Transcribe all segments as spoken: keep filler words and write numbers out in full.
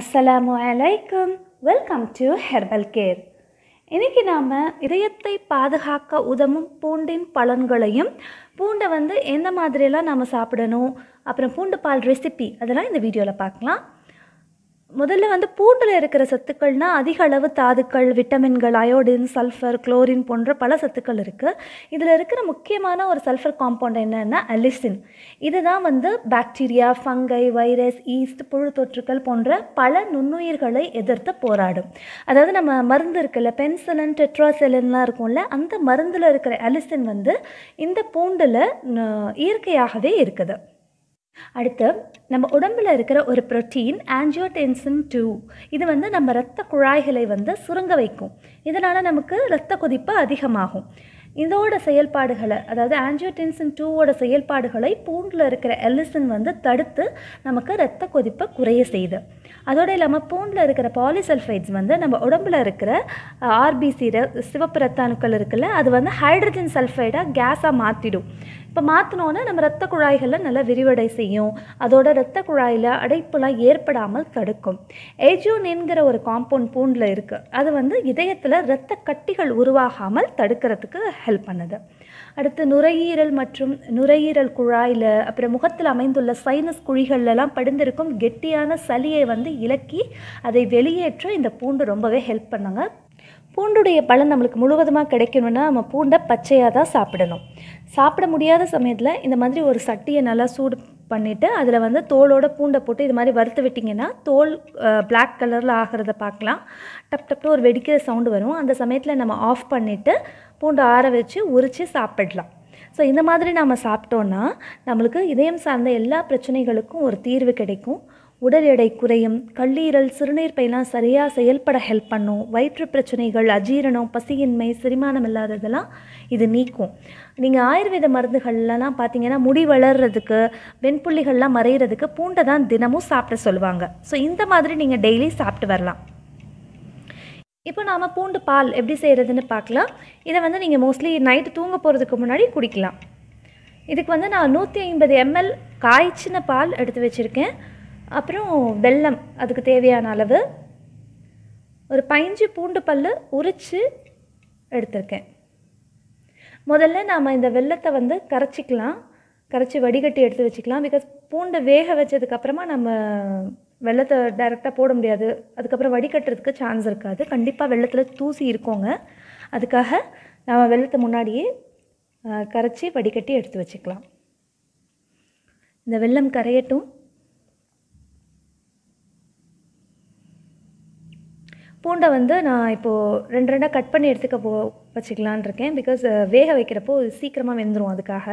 Assalamu alaikum. Welcome to Herbal Care. இன்னைக்கு நாம் இதயத்தை பாதுகாக்க உதவும் பூண்டின் பலன்களையும் பூண்டை வந்து எந்த மாதிரியெல்லாம் நாம் சாப்பிடணும் அப்புறம் பூண்டு பால் ரெசிபி அதெல்லாம் இந்த வீடியோவில் பார்க்கலாம். முதல்ல வந்து பூண்டில் இருக்கிற சத்துக்கள்னா அதிக அளவு தாதுக்கள், விட்டமின்கள், அயோடின், சல்ஃபர், குளோரின் போன்ற பல சத்துக்கள் இருக்குது. இதில் இருக்கிற முக்கியமான ஒரு சல்ஃபர் காம்பவுண்ட் என்னென்னா அலிசின். இதுதான் வந்து பாக்டீரியா, ஃபங்கை, வைரஸ், ஈஸ்ட், புழு தொற்றுக்கள் போன்ற பல நுண்ணுயிர்களை எதிர்த்து போராடும். அதாவது நம்ம மருந்து இருக்குல்ல, பென்சிலன், டெட்ராசெலின்லாம் இருக்கும்ல, அந்த மருந்தில் இருக்கிற அலிசின் வந்து இந்த பூண்டில் இயற்கையாகவே இருக்குது. அடுத்து நம்ம உடம்பில் இருக்கிற ஒரு புரோட்டீன் ஆன்ஜியோடென்சின் டூ, இது வந்து நம்ம இரத்த குழாய்களை வந்து சுருங்க வைக்கும். இதனால் நமக்கு இரத்த கொதிப்பு அதிகமாகும். இதோட செயல்பாடுகளை, அதாவது ஆன்ஜியோடென்சின் டூவோட செயல்பாடுகளை பூண்டில் இருக்கிற அலிசின் வந்து தடுத்து நமக்கு இரத்த கொதிப்பை குறைய செய்யுது. அதோடு இல்லாமல் பூண்டில் இருக்கிற பாலிசல்ஃபைட்ஸ் வந்து நம்ம உடம்பில் இருக்கிற ஆர்பிசி சிவப்பு இரத்த அணுக்கள் இருக்குல்ல, அது வந்து ஹைட்ரஜன் சல்ஃபைடாக கேஸாக மாற்றிடும். இப்போ மாற்றினோன்னா நம்ம இரத்த குழாய்களை நல்லா விரிவடை செய்யும். அதோட இரத்த குழாயில் அடைப்புலாம் ஏற்படாமல் தடுக்கும். ஏஜோன்ங்கிற ஒரு காம்பவுண்ட் பூண்டில் இருக்குது. அது வந்து இதயத்தில் இரத்த கட்டிகள் உருவாகாமல் தடுக்கிறதுக்கு ஹெல்ப் பண்ணுது. அடுத்து நுரையீரல் மற்றும் நுரையீரல் குழாயில் அப்புறம் முகத்தில் அமைந்துள்ள சைனஸ் குழிகள்லாம் படிந்திருக்கும் கெட்டியான சளியை வந்து இலக்கி அதை வெளியேற்ற இந்த பூண்டு ரொம்பவே ஹெல்ப் பண்ணுங்க. பூண்டுடைய பலன் நம்மளுக்கு முழுவதுமாக கிடைக்கணும்னா நம்ம பூண்டை பச்சையாக தான் சாப்பிடணும். சாப்பிட முடியாத சமயத்தில் இந்த மாதிரி ஒரு சட்டியை நல்லா சூடு பண்ணிவிட்டு அதில் வந்து தோலோட பூண்டை போட்டு இது மாதிரி வறுத்து விட்டிங்கன்னா தோல் பிளாக் கலரில் ஆகிறத பார்க்கலாம். டப் டப்னு ஒரு வெடிக்கிற சவுண்டு வரும். அந்த சமயத்தில் நம்ம ஆஃப் பண்ணிவிட்டு பூண்டை ஆற வச்சு உரித்து சாப்பிடலாம். ஸோ இந்த மாதிரி நாம் சாப்பிட்டோன்னா நம்மளுக்கு இதயம் சார்ந்த எல்லா பிரச்சனைகளுக்கும் ஒரு தீர்வு கிடைக்கும். உடல் எடை குறையும், கல்லீரல், சிறுநீர் பையெல்லாம் சரியாக செயல்பட ஹெல்ப் பண்ணும், வயிற்று பிரச்சனைகள், அஜீரணம், பசியின்மை, செரிமானம் இல்லாததெல்லாம் இது நீக்கும். நீங்கள் ஆயுர்வேத மருந்துகள்லாம் பார்த்தீங்கன்னா முடி வளர்கிறதுக்கு, வெண்புள்ளிகள்லாம் மறைகிறதுக்கு பூண்டை தான் தினமும் சாப்பிட சொல்லுவாங்க. ஸோ இந்த மாதிரி நீங்கள் டெய்லி சாப்பிட்டு வரலாம். இப்போ நாம் பூண்டு பால் எப்படி செய்கிறதுன்னு பார்க்கலாம். இதை வந்து நீங்கள் மோஸ்ட்லி நைட்டு தூங்க போகிறதுக்கு முன்னாடி குடிக்கலாம். இதுக்கு வந்து நான் நூற்றி ஐம்பது எம்எல் காய்ச்சின பால் எடுத்து வச்சுருக்கேன். அப்புறம் வெல்லம், அதுக்கு தேவையான அளவு ஒரு பஞ்சு பூண்டு பல் உரித்து எடுத்திருக்கேன். முதல்ல நாம் இந்த வெல்லத்தை வந்து கரைச்சிக்கலாம், கரைச்சி வடிகட்டி எடுத்து வச்சுக்கலாம். பிகாஸ் பூண்டை வேக வச்சதுக்கப்புறமா நம்ம வெல்லத்தை டைரெக்டாக போட முடியாது, அதுக்கப்புறம் வடிகட்டுறதுக்கு சான்ஸ் இருக்காது. கண்டிப்பாக வெல்லத்தில் தூசி இருக்கோங்க, அதுக்காக நாம் வெல்லத்தை முன்னாடியே கரைச்சி வடிகட்டி எடுத்து வச்சுக்கலாம். இந்த வெல்லம் கரையட்டும். பூண்டை வந்து நான் இப்போது ரெண்டு ரெண்டாக கட் பண்ணி எடுத்துக்க போ வச்சுக்கலான் இருக்கேன். பிகாஸ் வேக வைக்கிறப்போ சீக்கிரமாக வெந்துடும். அதுக்காக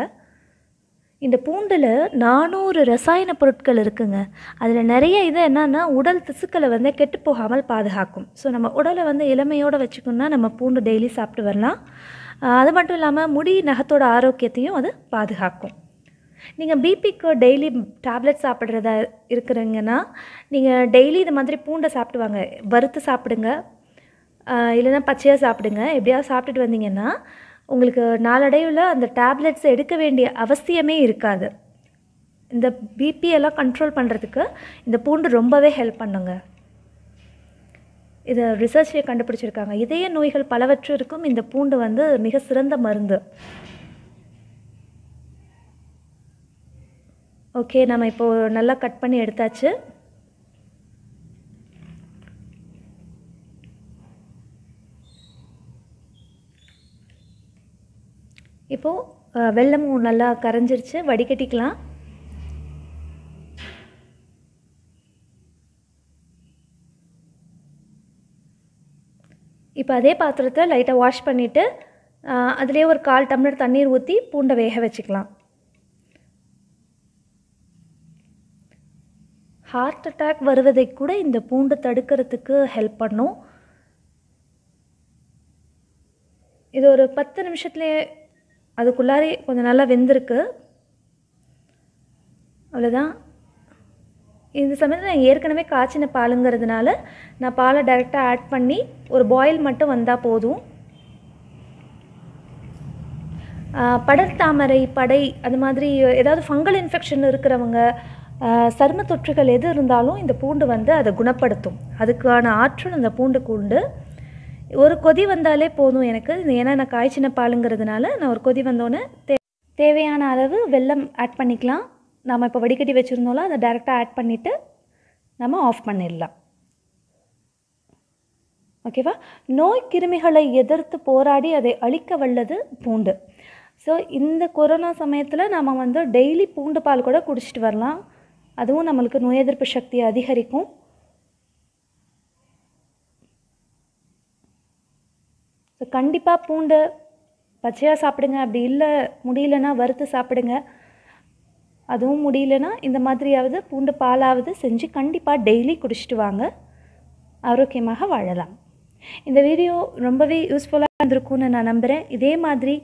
இந்த பூண்டில் நானூறு ரசாயன பொருட்கள் இருக்குங்க. அதில் நிறைய இது என்னென்னா உடல் திசுக்களை வந்து கெட்டு போகாமல் பாதுகாக்கும். ஸோ நம்ம உடலை வந்து இளமையோடு வச்சுக்கணுன்னா நம்ம பூண்டு டெய்லி சாப்பிட்டு வரலாம். அது மட்டும் இல்லாமல் முடி, நகத்தோட ஆரோக்கியத்தையும் அது பாதுகாக்கும். நீங்கள் பிபிக்கு டெய்லி டேப்லெட் சாப்பிட்றதா இருக்கிறீங்கன்னா நீங்கள் டெய்லி இது மாதிரி பூண்டை சாப்பிடுவாங்க. வறுத்து சாப்பிடுங்க, இல்லைன்னா பச்சையாக சாப்பிடுங்க. எப்படியாவது சாப்பிட்டுட்டு வந்தீங்கன்னா உங்களுக்கு நாளடைவில் அந்த டேப்லெட்ஸ் எடுக்க வேண்டிய அவசியமே இருக்காது. இந்த பிபியெல்லாம் கண்ட்ரோல் பண்ணுறதுக்கு இந்த பூண்டு ரொம்பவே ஹெல்ப் பண்ணுங்க. இதை ரிசர்ச்சில் கண்டுபிடிச்சிருக்காங்க. இதய நோய்கள் பலவற்றிற்கும் இந்த பூண்டு வந்து மிக சிறந்த மருந்து. ஓகே, நம்ம இப்போது நல்லா கட் பண்ணி எடுத்தாச்சு. இப்போது வெல்லமும் நல்லா கரைஞ்சிருச்சு, வடிகட்டிக்கலாம். இப்போ அதே பாத்திரத்தை லைட்டாக வாஷ் பண்ணிவிட்டு அதிலே ஒரு கால் டம்ளர் தண்ணீர் ஊற்றி பூண்டை வேக வச்சுக்கலாம். ஹார்ட் அட்டாக் வருவதை கூட இந்த பூண்டு தடுக்கிறதுக்கு ஹெல்ப் பண்ணும். இது ஒரு பத்து நிமிஷத்துலேயே அதுக்குள்ளாரே கொஞ்சம் நல்லா வெந்திருக்கு. அவ்வளோதான். இந்த சமயத்தில் நான் ஏற்கனவே காய்ச்சின பாலுங்கிறதுனால நான் பாலை டைரெக்டாக ஆட் பண்ணி ஒரு பாயில் மட்டும் வந்தால் போதும். படர்தாமரை, படை, அது மாதிரி ஏதாவது ஃபங்கல் இன்ஃபெக்ஷன் இருக்கிறவங்க, சருமத் தொற்றுகள் எது இருந்தாலும் இந்த பூண்டு வந்து அதை குணப்படுத்தும். அதுக்கான ஆற்றல் இந்த பூண்டுக்கு உண்டு. ஒரு கொதி வந்தாலே போதும் எனக்கு, ஏன்னா நான் காய்ச்சின பாலுங்கிறதுனால நான் ஒரு கொதி வந்தோன்னே தே தேவையான அளவு வெல்லம் ஆட் பண்ணிக்கலாம். நாம் இப்போ வடிகட்டி வச்சுருந்தோம்ல அதை டைரெக்டாக ஆட் பண்ணிவிட்டு நம்ம ஆஃப் பண்ணிடலாம். ஓகேவா? நோய் கிருமிகளை எதிர்த்து போராடி அதை அழிக்க வல்லது பூண்டு. ஸோ இந்த கொரோனா சமயத்தில் நாம் வந்து டெய்லி பூண்டு பால் கூட குடிச்சிட்டு வரலாம். அதுவும் நம்மளுக்கு நோய் எதிர்ப்பு சக்தியை அதிகரிக்கும். ஸோ கண்டிப்பாக பூண்டு பச்சையாக சாப்பிடுங்க. அப்படி இல்லை முடியலன்னா வறுத்து சாப்பிடுங்க. அதுவும் முடியலன்னா இந்த மாதிரியாவது பூண்டு பாலாவது செஞ்சு கண்டிப்பாக டெய்லி குடிச்சிட்டு வாங்க. ஆரோக்கியமாக வாழலாம். இந்த வீடியோ ரொம்பவே யூஸ்ஃபுல்லாக இருந்திருக்கும்னு நான் நம்புகிறேன். இதே மாதிரி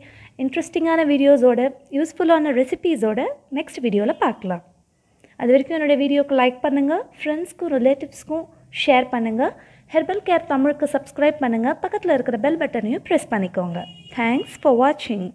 இன்ட்ரெஸ்டிங்கான வீடியோஸோட யூஸ்ஃபுல்லான ரெசிபீஸோட நெக்ஸ்ட் வீடியோவில் பார்க்கலாம். அது வரைக்கும் என்னோடய வீடியோக்கு லைக் பண்ணுங்கள், ஃப்ரெண்ட்ஸ்க்கும் ரிலேட்டிவ்ஸ்க்கும் ஷேர் பண்ணுங்கள், ஹெர்பல் கேர் தமிழுக்கு சப்ஸ்கிரைப் பண்ணுங்கள், பக்கத்தில் இருக்கிற பெல் பட்டனையும் ப்ரெஸ் பண்ணிக்கோங்க. தேங்க்ஸ் ஃபார் வாட்சிங்.